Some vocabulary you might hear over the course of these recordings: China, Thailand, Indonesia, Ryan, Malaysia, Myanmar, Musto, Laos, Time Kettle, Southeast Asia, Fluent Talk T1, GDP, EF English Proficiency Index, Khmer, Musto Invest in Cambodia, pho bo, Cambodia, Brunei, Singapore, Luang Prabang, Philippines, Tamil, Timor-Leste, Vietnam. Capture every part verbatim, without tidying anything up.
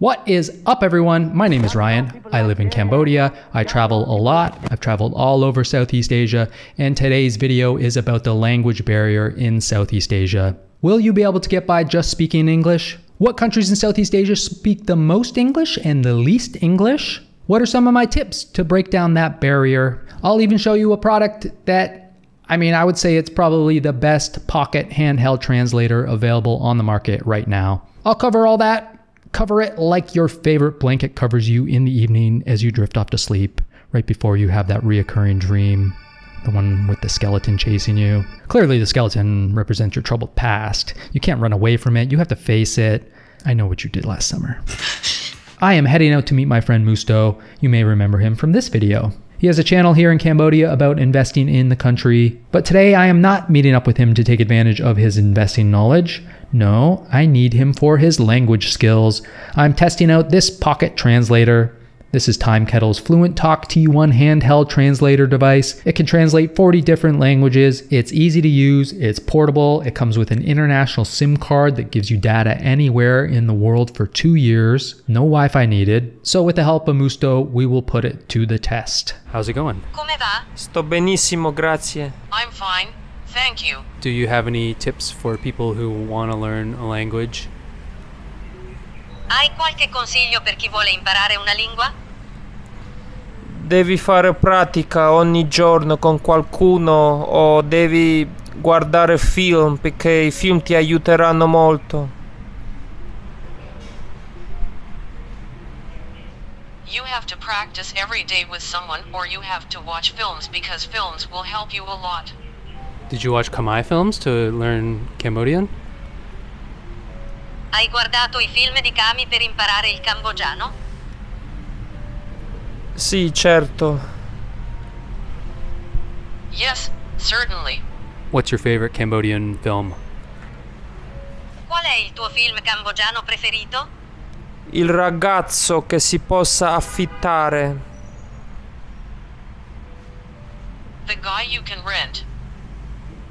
What is up, everyone? My name is Ryan. I live in Cambodia. I travel a lot. I've traveled all over Southeast Asia, and today's video is about the language barrier in Southeast Asia. Will you be able to get by just speaking English? What countries in Southeast Asia speak the most English and the least English? What are some of my tips to break down that barrier? I'll even show you a product that I mean, I would say it's probably the best pocket handheld translator available on the market right now. I'll cover all that. Cover it like your favorite blanket covers you in the evening as you drift off to sleep, right before you have that reoccurring dream, the one with the skeleton chasing you. Clearly, the skeleton represents your troubled past. You can't run away from it. You have to face it. I know what you did last summer. I am heading out to meet my friend Musto. You may remember him from this video. He has a channel here in Cambodia about investing in the country, but today I am not meeting up with him to take advantage of his investing knowledge. No, I need him for his language skills. I'm testing out this pocket translator. This is Time Kettle's Fluent Talk T one handheld translator device. It can translate forty different languages. It's easy to use, it's portable, it comes with an international SIM card that gives you data anywhere in the world for two years. No Wi-Fi needed. So with the help of Musto, we will put it to the test. How's it going? Come va? Sto benissimo, grazie. I'm fine, thank you. Do you have any tips for people who want to learn a language? Hai qualche consiglio per chi vuole imparare una lingua? Devi fare pratica ogni giorno con qualcuno o devi guardare film perché I film ti aiuteranno molto. You have to practice every day with someone or you have to watch films because films will help you a lot. Did you watch Khmer films to learn Cambodian? Hai guardato I film di Kami per imparare il cambogiano? Sì, certo. Yes, certainly. What's your favorite Cambodian film? Qual è il tuo film cambogiano preferito? Il ragazzo che si possa affittare. The guy you can rent.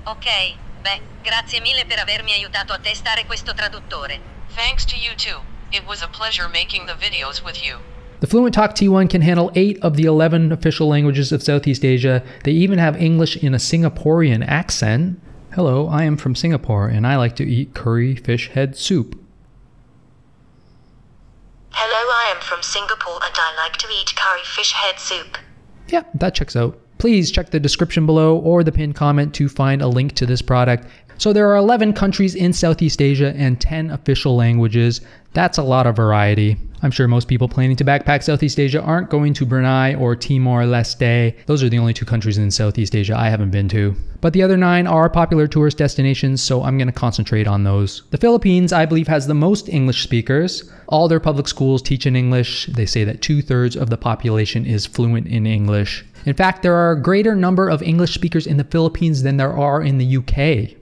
Ok, beh, grazie mille per avermi aiutato a testare questo traduttore. Thanks to you too. It was a pleasure making the videos with you. The Fluent Talk T one can handle eight of the eleven official languages of Southeast Asia. They even have English in a Singaporean accent. Hello, I am from Singapore and I like to eat curry fish head soup. Hello, I am from Singapore and I like to eat curry fish head soup. Yeah, that checks out. Please check the description below or the pinned comment to find a link to this product. So there are eleven countries in Southeast Asia and ten official languages. That's a lot of variety. I'm sure most people planning to backpack Southeast Asia aren't going to Brunei or Timor-Leste. Those are the only two countries in Southeast Asia I haven't been to. But the other nine are popular tourist destinations, so I'm going to concentrate on those. The Philippines, I believe, has the most English speakers. All their public schools teach in English. They say that two-thirds of the population is fluent in English. In fact, there are a greater number of English speakers in the Philippines than there are in the U K.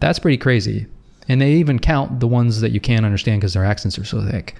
That's pretty crazy. And they even count the ones that you can't understand because their accents are so thick.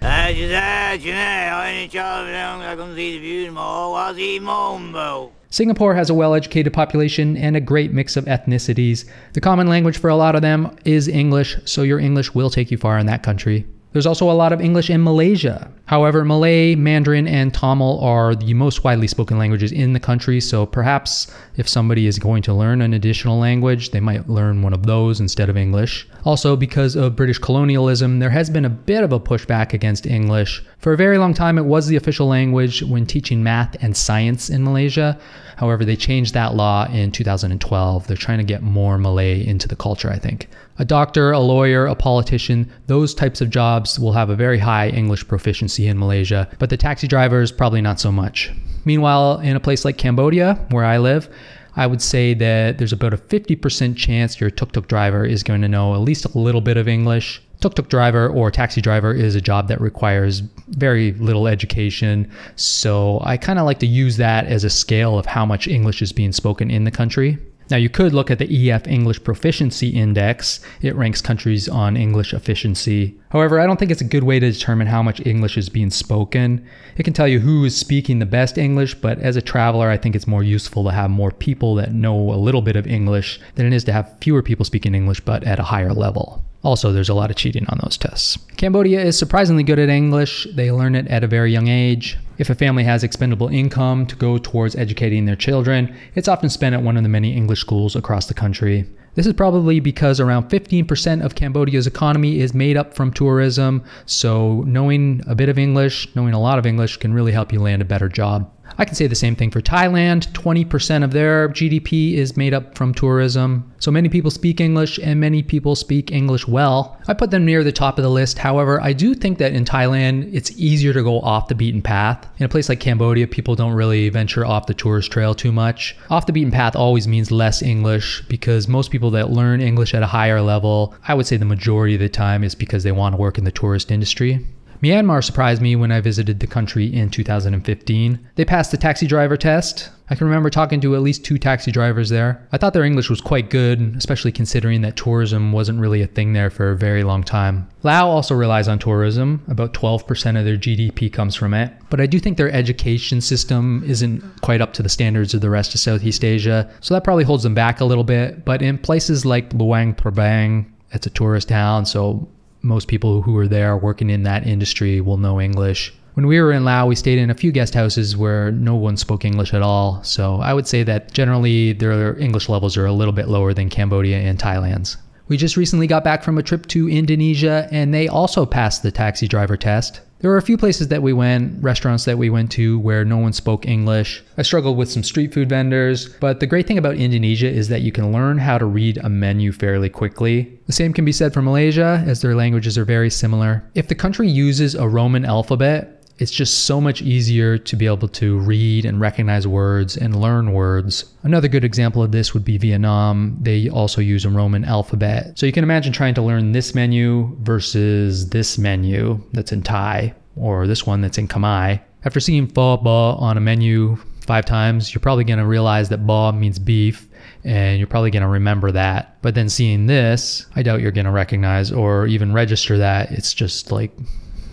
Singapore has a well-educated population and a great mix of ethnicities. The common language for a lot of them is English, so your English will take you far in that country. There's also a lot of English in Malaysia. However, Malay, Mandarin, and Tamil are the most widely spoken languages in the country, so perhaps if somebody is going to learn an additional language, they might learn one of those instead of English. Also, because of British colonialism, there has been a bit of a pushback against English. For a very long time, it was the official language when teaching math and science in Malaysia. However, they changed that law in two thousand twelve. They're trying to get more Malay into the culture, I think. A doctor, a lawyer, a politician, those types of jobs will have a very high English proficiency in Malaysia, but the taxi drivers probably not so much. Meanwhile, in a place like Cambodia, where I live, I would say that there's about a fifty percent chance your tuk-tuk driver is going to know at least a little bit of English. Tuk-tuk driver or taxi driver is a job that requires very little education, so I kind of like to use that as a scale of how much English is being spoken in the country. Now, you could look at the E F English Proficiency Index. It ranks countries on English efficiency. However, I don't think it's a good way to determine how much English is being spoken. It can tell you who is speaking the best English, but as a traveler, I think it's more useful to have more people that know a little bit of English than it is to have fewer people speaking English, but at a higher level. Also, there's a lot of cheating on those tests. Cambodia is surprisingly good at English. They learn it at a very young age. If a family has expendable income to go towards educating their children, it's often spent at one of the many English schools across the country. This is probably because around fifteen percent of Cambodia's economy is made up from tourism, so knowing a bit of English, knowing a lot of English can really help you land a better job. I can say the same thing for Thailand. twenty percent of their G D P is made up from tourism. So many people speak English and many people speak English well. I put them near the top of the list. However, I do think that in Thailand, it's easier to go off the beaten path. In a place like Cambodia, people don't really venture off the tourist trail too much. Off the beaten path always means less English because most people that learn English at a higher level, I would say the majority of the time is because they want to work in the tourist industry. Myanmar surprised me when I visited the country in two thousand fifteen. They passed the taxi driver test. I can remember talking to at least two taxi drivers there. I thought their English was quite good, especially considering that tourism wasn't really a thing there for a very long time. Laos also relies on tourism. About twelve percent of their G D P comes from it. But I do think their education system isn't quite up to the standards of the rest of Southeast Asia, so that probably holds them back a little bit. But in places like Luang Prabang, it's a tourist town, so most people who are there working in that industry will know English. When we were in Laos, we stayed in a few guest houses where no one spoke English at all. So I would say that generally their English levels are a little bit lower than Cambodia and Thailand's. We just recently got back from a trip to Indonesia and they also passed the taxi driver test. There were a few places that we went, restaurants that we went to where no one spoke English. I struggled with some street food vendors, but the great thing about Indonesia is that you can learn how to read a menu fairly quickly. The same can be said for Malaysia, as their languages are very similar. If the country uses a Roman alphabet, it's just so much easier to be able to read and recognize words and learn words. Another good example of this would be Vietnam. They also use a Roman alphabet. So you can imagine trying to learn this menu versus this menu that's in Thai or this one that's in Khmer. After seeing pho bo on a menu five times, you're probably gonna realize that bo means beef and you're probably gonna remember that. But then seeing this, I doubt you're gonna recognize or even register that. It's just like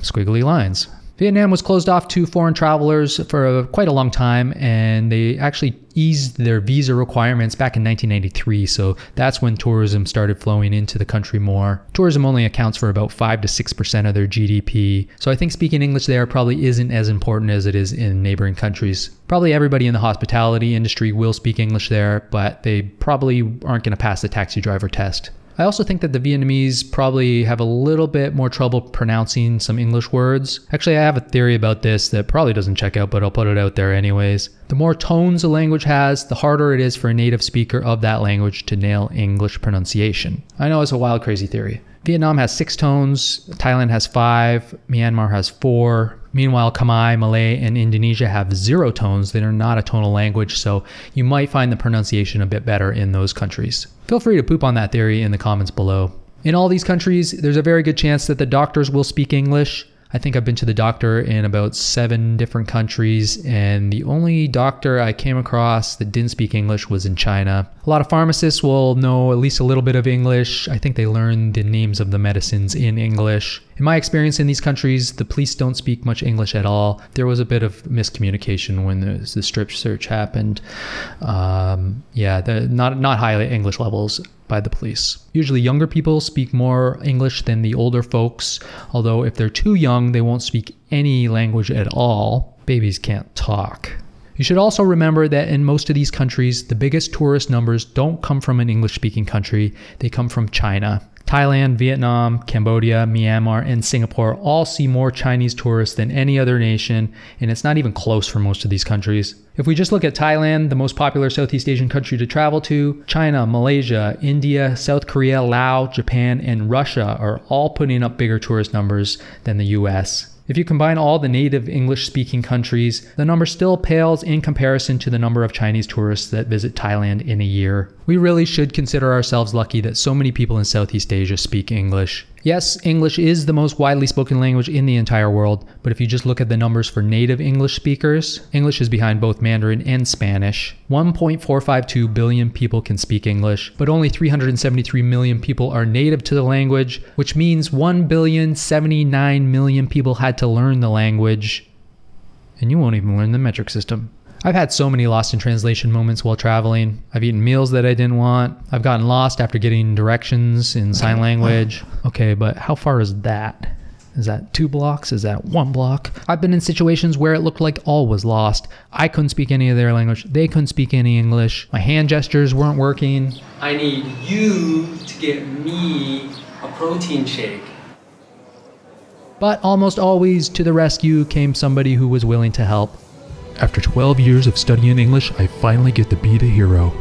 squiggly lines. Vietnam was closed off to foreign travelers for a, quite a long time, and they actually eased their visa requirements back in nineteen ninety-three, so that's when tourism started flowing into the country more. Tourism only accounts for about five to six percent of their G D P, so I think speaking English there probably isn't as important as it is in neighboring countries. Probably everybody in the hospitality industry will speak English there, but they probably aren't going to pass the taxi driver test. I also think that the Vietnamese probably have a little bit more trouble pronouncing some English words. Actually, I have a theory about this that probably doesn't check out, but I'll put it out there anyways. The more tones a language has, the harder it is for a native speaker of that language to nail English pronunciation. I know it's a wild, crazy theory. Vietnam has six tones, Thailand has five, Myanmar has four. Meanwhile, Khmer, Malay, and Indonesia have zero tones. They are not a tonal language, so you might find the pronunciation a bit better in those countries. Feel free to poop on that theory in the comments below. In all these countries, there's a very good chance that the doctors will speak English. I think I've been to the doctor in about seven different countries, and the only doctor I came across that didn't speak English was in China. A lot of pharmacists will know at least a little bit of English. I think they learn the names of the medicines in English. In my experience in these countries, the police don't speak much English at all. There was a bit of miscommunication when the, the strip search happened. Um, yeah, the, not, not high English levels by the police. Usually younger people speak more English than the older folks, although if they're too young, they won't speak any language at all. Babies can't talk. You should also remember that in most of these countries, the biggest tourist numbers don't come from an English-speaking country. They come from China. Thailand, Vietnam, Cambodia, Myanmar, and Singapore all see more Chinese tourists than any other nation, and it's not even close for most of these countries. If we just look at Thailand, the most popular Southeast Asian country to travel to, China, Malaysia, India, South Korea, Laos, Japan, and Russia are all putting up bigger tourist numbers than the U S. If you combine all the native English-speaking countries, the number still pales in comparison to the number of Chinese tourists that visit Thailand in a year. We really should consider ourselves lucky that so many people in Southeast Asia speak English. Yes, English is the most widely spoken language in the entire world, but if you just look at the numbers for native English speakers, English is behind both Mandarin and Spanish. one point four five two billion people can speak English, but only three hundred seventy-three million people are native to the language, which means one billion seventy-nine million people had to learn the language, and you won't even learn the metric system. I've had so many lost in translation moments while traveling. I've eaten meals that I didn't want. I've gotten lost after getting directions in sign language. Okay, but how far is that? Is that two blocks? Is that one block? I've been in situations where it looked like all was lost. I couldn't speak any of their language. They couldn't speak any English. My hand gestures weren't working. I need you to get me a protein shake. But almost always to the rescue came somebody who was willing to help. After twelve years of studying English, I finally get to be the hero.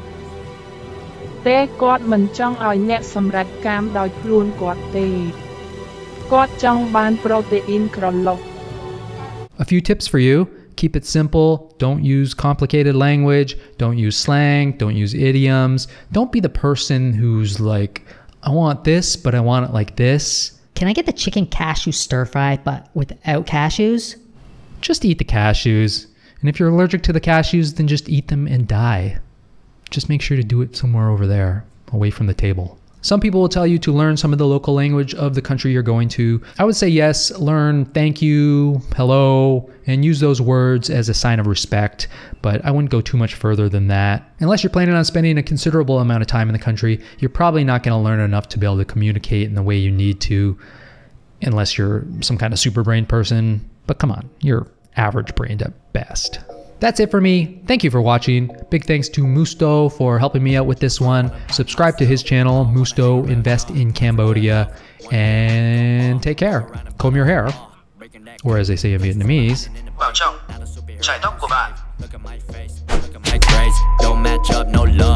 A few tips for you. Keep it simple. Don't use complicated language. Don't use slang. Don't use idioms. Don't be the person who's like, I want this, but I want it like this. Can I get the chicken cashew stir fry, but without cashews? Just eat the cashews. And if you're allergic to the cashews, then just eat them and die. Just make sure to do it somewhere over there, away from the table. Some people will tell you to learn some of the local language of the country you're going to. I would say yes, learn thank you, hello, and use those words as a sign of respect, but I wouldn't go too much further than that. Unless you're planning on spending a considerable amount of time in the country, you're probably not going to learn enough to be able to communicate in the way you need to, unless you're some kind of super brain person. But come on, you're average brained at best. That's it for me. Thank you for watching. Big thanks to Musto for helping me out with this one. Subscribe to his channel, Musto Invest in Cambodia, and take care. Comb your hair, or as they say in Vietnamese, don't match up, no love.